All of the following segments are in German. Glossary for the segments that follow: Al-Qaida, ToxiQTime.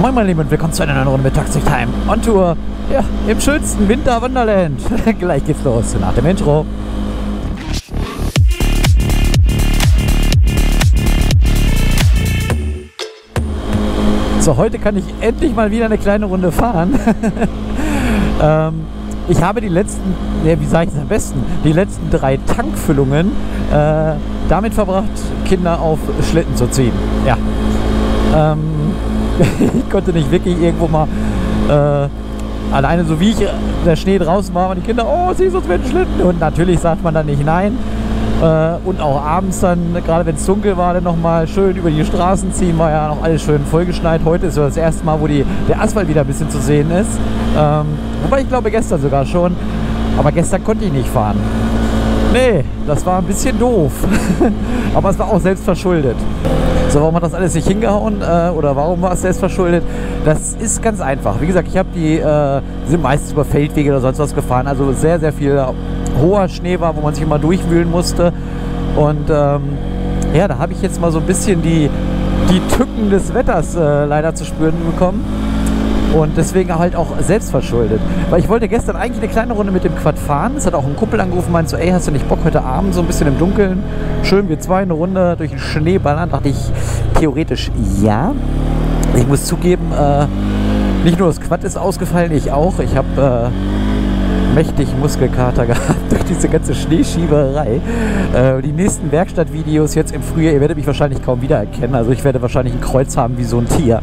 Moin mein Lieben und willkommen zu einer neuen Runde mit ToxiQTime on Tour. Ja, im schönsten Winterwonderland. Gleich geht's los nach dem Intro. So, heute kann ich endlich mal wieder eine kleine Runde fahren. Ich habe die letzten, wie sage ich es am besten, die letzten 3 Tankfüllungen damit verbracht, Kinder auf Schlitten zu ziehen. Ja. Ich konnte nicht wirklich irgendwo mal alleine, so wie ich der Schnee draußen war, waren die Kinder, oh, siehst du uns mit dem Schlitten? Und natürlich sagt man dann nicht nein. Und auch abends dann, gerade wenn es dunkel war, dann nochmal schön über die Straßen ziehen, war ja noch alles schön vollgeschneit. Heute ist so das erste Mal, wo der Asphalt wieder ein bisschen zu sehen ist. Wobei ich glaube gestern sogar schon, aber gestern konnte ich nicht fahren. Nee, das war ein bisschen doof, aber es war auch selbst verschuldet. So, warum hat das alles nicht hingehauen oder warum war es selbst verschuldet? Das ist ganz einfach. Wie gesagt, ich habe sind meistens über Feldwege oder sonst was gefahren, also sehr, sehr viel hoher Schnee war, wo man sich immer durchwühlen musste. Und ja, da habe ich jetzt mal so ein bisschen die Tücken des Wetters leider zu spüren bekommen. Und deswegen halt auch selbst verschuldet. Weil ich wollte gestern eigentlich eine kleine Runde mit dem Quad fahren. Es hat auch ein Kumpel angerufen, meinte so, ey, hast du nicht Bock heute Abend so ein bisschen im Dunkeln? Schön, wir zwei eine Runde durch den Schnee ballern. Dachte ich, theoretisch ja. Ich muss zugeben, nicht nur das Quad ist ausgefallen, ich auch. Ich habe mächtig Muskelkater gehabt durch diese ganze Schneeschieberei. Die nächsten Werkstattvideos jetzt im Frühjahr, ihr werdet mich wahrscheinlich kaum wiedererkennen. Also ich werde wahrscheinlich ein Kreuz haben wie so ein Tier.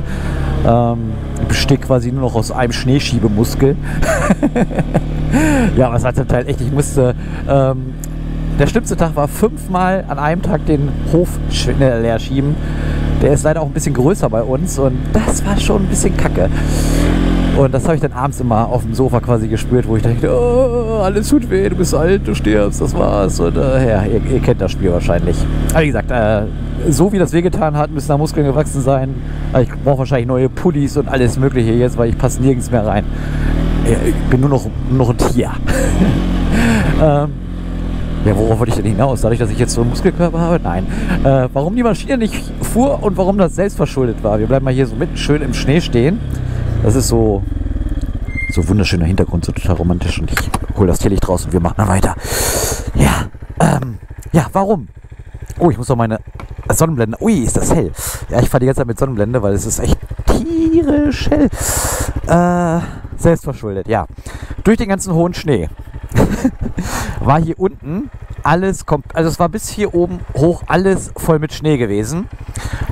Ich bestehe quasi nur noch aus einem Schneeschiebemuskel. Ja, was war zum Teil echt, ich musste, der schlimmste Tag war 5-mal an einem Tag den Hof schnell leer schieben. Der ist leider auch ein bisschen größer bei uns und das war schon ein bisschen kacke. Und das habe ich dann abends immer auf dem Sofa quasi gespürt, wo ich dachte, oh, alles tut weh, du bist alt, du stirbst, das war's. Und ja, ihr kennt das Spiel wahrscheinlich. Aber wie gesagt, so wie das wehgetan hat, müssen da Muskeln gewachsen sein. Also ich brauche wahrscheinlich neue Pullis und alles mögliche jetzt, weil ich passe nirgends mehr rein. Ich bin nur noch ein Tier. Ja, worauf wollte ich denn hinaus? Dadurch, dass ich jetzt so einen Muskelkörper habe? Nein. Warum die Maschine nicht fuhr und warum das selbst verschuldet war. Wir bleiben mal hier so mitten schön im Schnee stehen. Das ist so wunderschöner Hintergrund, so total romantisch. Und ich hole das Teelicht raus und wir machen dann weiter. Ja, ja, warum? Oh, ich muss doch meine Sonnenblende. Ui, ist das hell. Ja, ich fahre die ganze Zeit mit Sonnenblende, weil es ist echt tierisch hell. Selbstverschuldet, ja. Durch den ganzen hohen Schnee war hier unten alles kommt. Also es war bis hier oben hoch alles voll mit Schnee gewesen.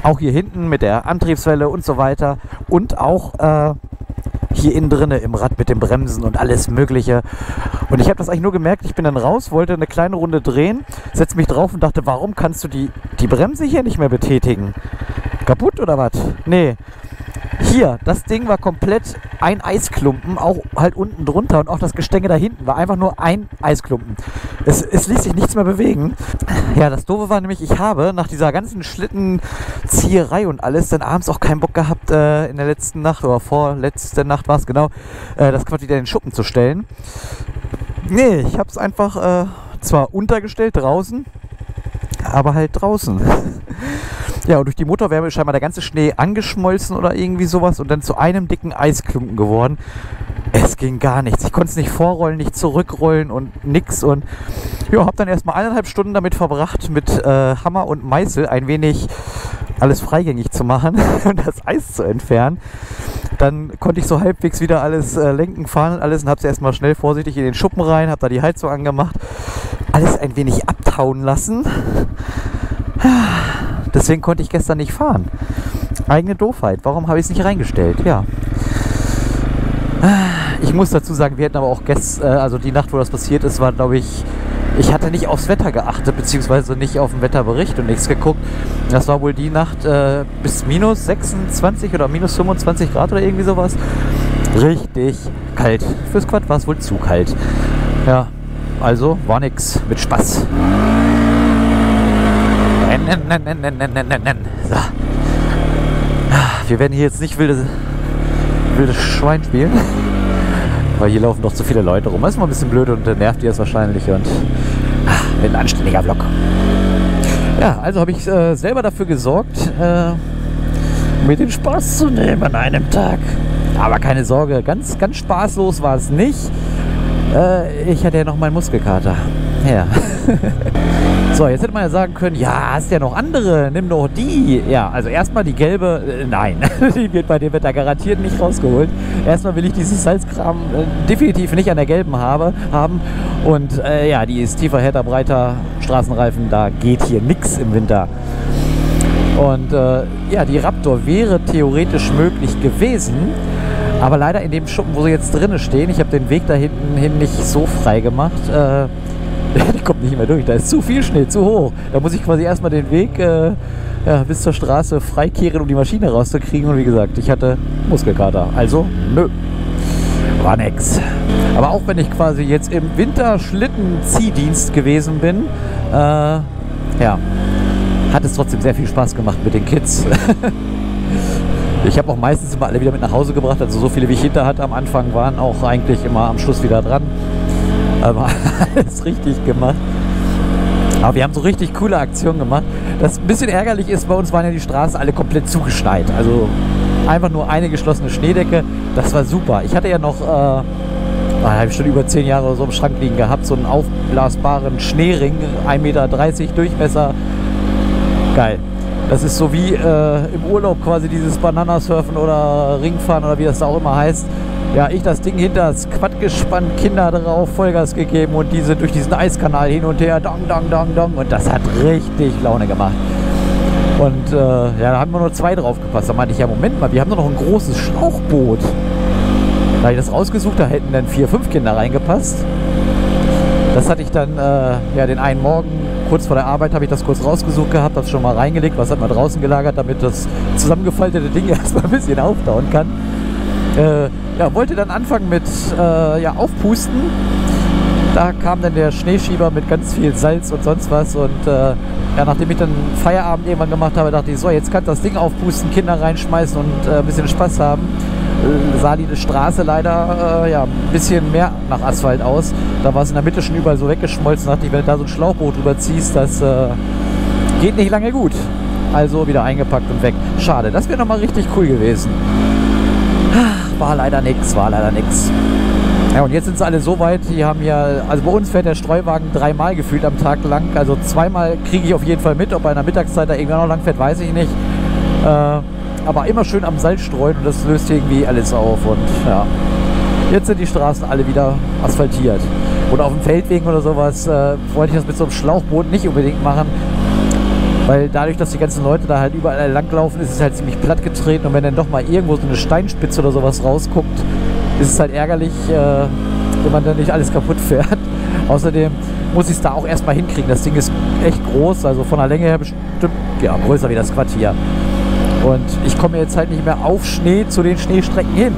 Auch hier hinten mit der Antriebswelle und so weiter. Und auch hier innen drinne im Rad mit den Bremsen und alles Mögliche. Und ich habe das eigentlich nur gemerkt, ich bin dann raus, wollte eine kleine Runde drehen, setze mich drauf und dachte, warum kannst du die Bremse hier nicht mehr betätigen? Kaputt oder was? Nee. Hier, das Ding war komplett ein Eisklumpen, auch halt unten drunter und auch das Gestänge da hinten war einfach nur ein Eisklumpen. Es ließ sich nichts mehr bewegen. Ja, das Doofe war nämlich, ich habe nach dieser ganzen Schlittenzieherei und alles dann abends auch keinen Bock gehabt, in der letzten Nacht oder vorletzte Nacht war es genau, das Quad wieder in den Schuppen zu stellen. Nee, ich habe es einfach zwar untergestellt draußen, aber halt draußen. Ja, und durch die Motorwärme ist scheinbar der ganze Schnee angeschmolzen oder irgendwie sowas und dann zu einem dicken Eisklumpen geworden. Es ging gar nichts. Ich konnte es nicht vorrollen, nicht zurückrollen und nix. Und ja, habe dann erstmal 1,5 Stunden damit verbracht, mit Hammer und Meißel ein wenig alles freigängig zu machen und das Eis zu entfernen. Dann konnte ich so halbwegs wieder alles lenken, fahren und alles und habe es erstmal schnell vorsichtig in den Schuppen rein, habe da die Heizung angemacht, alles ein wenig abtauen lassen. Deswegen konnte ich gestern nicht fahren. Eigene Doofheit. Warum habe ich es nicht reingestellt? Ja. Ich muss dazu sagen, wir hatten aber auch gestern, also die Nacht, wo das passiert ist, war, glaube ich, ich hatte nicht aufs Wetter geachtet, beziehungsweise nicht auf den Wetterbericht und nichts geguckt. Das war wohl die Nacht bis minus 26 oder minus 25 Grad oder irgendwie sowas. Richtig kalt. Fürs Quad war es wohl zu kalt. Ja, also war nix mit Spaß. So. Wir werden hier jetzt nicht wildes Schwein spielen, weil hier laufen doch zu viele Leute rum. Das ist mal ein bisschen blöd und nervt ihr es wahrscheinlich und wird ein anständiger Vlog. Ja, also habe ich selber dafür gesorgt, mir den Spaß zu nehmen an einem Tag. Aber keine Sorge, ganz, ganz spaßlos war es nicht. Ich hatte ja noch meinen Muskelkater. Ja. So, jetzt hätte man ja sagen können, ja, hast ja noch andere, nimm doch die. Ja, also erstmal die gelbe, nein, die wird bei dem Wetter garantiert nicht rausgeholt. Erstmal will ich dieses Salzkram definitiv nicht an der gelben haben. Und ja, die ist tiefer, härter, breiter, Straßenreifen, da geht hier nichts im Winter. Und ja, die Raptor wäre theoretisch möglich gewesen, aber leider in dem Schuppen, wo sie jetzt drinnen stehen, ich habe den Weg da hinten hin nicht so frei gemacht, die kommt nicht mehr durch, da ist zu viel Schnee, zu hoch. Da muss ich quasi erstmal den Weg ja, bis zur Straße freikehren, um die Maschine rauszukriegen. Und wie gesagt, ich hatte Muskelkater, also nö, war nix. Aber auch wenn ich quasi jetzt im Winterschlitten-Ziehdienst gewesen bin, ja, hat es trotzdem sehr viel Spaß gemacht mit den Kids. Ich habe auch meistens immer alle wieder mit nach Hause gebracht, also so viele wie ich hinter hatte am Anfang waren auch eigentlich immer am Schluss wieder dran. Aber alles richtig gemacht. Aber wir haben so richtig coole Aktionen gemacht. Das ein bisschen ärgerlich ist, bei uns waren ja die Straßen alle komplett zugeschneit. Also einfach nur eine geschlossene Schneedecke. Das war super. Ich hatte ja noch, habe ich schon über 10 Jahre oder so im Schrank liegen gehabt, so einen aufblasbaren Schneering, 1,30 Meter Durchmesser. Geil. Das ist so wie im Urlaub quasi dieses Bananasurfen oder Ringfahren oder wie das da auch immer heißt. Ja, ich das Ding hinter das Quad gespannt, Kinder drauf, Vollgas gegeben und die sind durch diesen Eiskanal hin und her, dong, dong, dong, dong. Und das hat richtig Laune gemacht. Und ja, da haben wir nur 2 drauf gepasst. Da meinte ich, ja Moment mal, wir haben doch noch ein großes Schlauchboot. Da ich das rausgesucht, da hätten dann 4, 5 Kinder reingepasst. Das hatte ich dann, ja, den einen Morgen, kurz vor der Arbeit, habe ich das kurz rausgesucht gehabt, das schon mal reingelegt, was hat man draußen gelagert, damit das zusammengefaltete Ding erstmal ein bisschen auftauen kann. Ja, wollte dann anfangen mit ja, Aufpusten. Da kam dann der Schneeschieber mit ganz viel Salz und sonst was. Und ja, nachdem ich dann Feierabend irgendwann gemacht habe, dachte ich, so, jetzt kann das Ding aufpusten, Kinder reinschmeißen und ein bisschen Spaß haben. Sah die Straße leider ja, ein bisschen mehr nach Asphalt aus. Da war es in der Mitte schon überall so weggeschmolzen. Dachte ich, wenn du da so ein Schlauchboot drüber ziehst, das geht nicht lange gut. Also wieder eingepackt und weg. Schade, das wäre nochmal richtig cool gewesen. War leider nichts, war leider nichts. Ja, und jetzt sind sie alle so weit, die haben ja, also bei uns fährt der Streuwagen 3-mal gefühlt am Tag lang, also 2-mal kriege ich auf jeden Fall mit, ob bei einer Mittagszeit da irgendwann noch lang fährt, weiß ich nicht. Aber immer schön am Salz streuen und das löst irgendwie alles auf und ja. Jetzt sind die Straßen alle wieder asphaltiert. Und auf dem Feldwegen oder sowas wollte ich das mit so einem Schlauchboot nicht unbedingt machen. Weil dadurch, dass die ganzen Leute da halt überall langlaufen, ist es halt ziemlich platt getreten. Und wenn dann doch mal irgendwo so eine Steinspitze oder sowas rausguckt, ist es halt ärgerlich, wenn man dann nicht alles kaputt fährt. Außerdem muss ich es da auch erstmal hinkriegen. Das Ding ist echt groß, also von der Länge her bestimmt ja, größer wie das Quad hier. Und ich komme jetzt halt nicht mehr auf Schnee zu den Schneestrecken hin.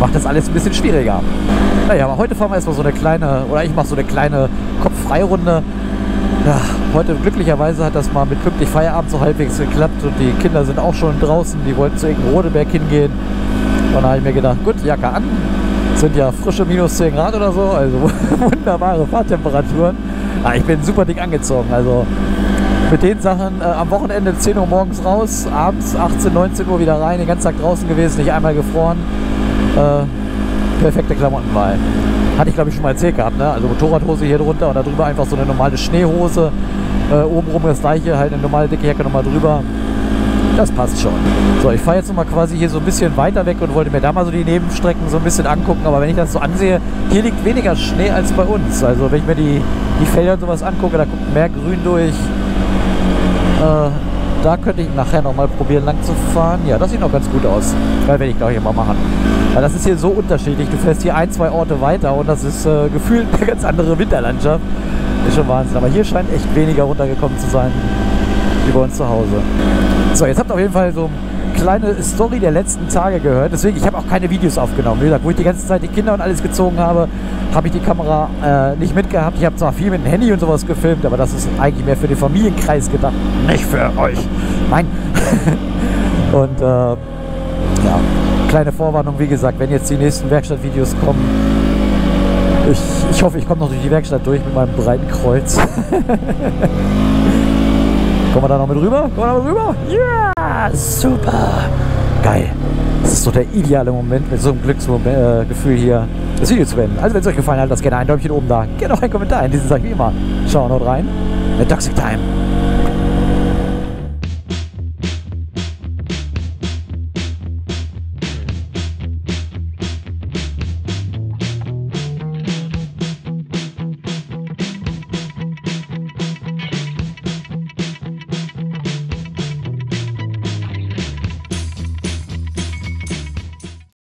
Macht das alles ein bisschen schwieriger. Naja, aber heute fahren wir erstmal so eine kleine, oder ich mache so eine kleine Kopffreirunde. Ja, heute glücklicherweise hat das mal mit pünktlich Feierabend so halbwegs geklappt und die Kinder sind auch schon draußen, die wollten zu irgendeinem Rodeberg hingehen. Und da habe ich mir gedacht, gut, Jacke an, sind ja frische -10 Grad oder so, also wunderbare Fahrtemperaturen. Ja, ich bin super dick angezogen, also mit den Sachen am Wochenende 10 Uhr morgens raus, abends 18, 19 Uhr wieder rein, den ganzen Tag draußen gewesen, nicht einmal gefroren. Perfekte Klamottenwahl. Hatte ich glaube ich schon mal erzählt gehabt, ne? Also Motorradhose hier drunter und darüber einfach so eine normale Schneehose. Obenrum das gleiche, halt eine normale dicke Jacke nochmal drüber. Das passt schon. So, ich fahre jetzt nochmal quasi hier so ein bisschen weiter weg und wollte mir da mal so die Nebenstrecken so ein bisschen angucken. Aber wenn ich das so ansehe, hier liegt weniger Schnee als bei uns. Also wenn ich mir die Felder und sowas angucke, da guckt mehr Grün durch. Da könnte ich nachher nochmal probieren lang zu fahren. Ja, das sieht noch ganz gut aus. Das werde ich glaube ich mal machen. Weil das ist hier so unterschiedlich. Du fährst hier 1, 2 Orte weiter und das ist gefühlt eine ganz andere Winterlandschaft. Ist schon Wahnsinn. Aber hier scheint echt weniger runtergekommen zu sein wie bei uns zu Hause. So, jetzt habt ihr auf jeden Fall so eine kleine Story der letzten Tage gehört. Deswegen, ich habe auch keine Videos aufgenommen. Wie gesagt, wo ich die ganze Zeit die Kinder und alles gezogen habe, habe ich die Kamera nicht mitgehabt. Ich habe zwar viel mit dem Handy und sowas gefilmt, aber das ist eigentlich mehr für den Familienkreis gedacht. Nicht für euch. Nein. Und ja, kleine Vorwarnung, wie gesagt, wenn jetzt die nächsten Werkstattvideos kommen. Ich hoffe, ich komme noch durch die Werkstatt durch mit meinem breiten Kreuz. Kommen wir da noch mit rüber? Kommen wir da noch mit rüber? Ja, yeah, super. Geil. Das ist so der ideale Moment, mit so einem Glücksgefühl hier das Video zu beenden. Also wenn es euch gefallen hat, lasst gerne ein Däumchen oben da. Gerne auch einen Kommentar in diesem Tag wie immer. Schauen wir noch rein. ToxiQTime.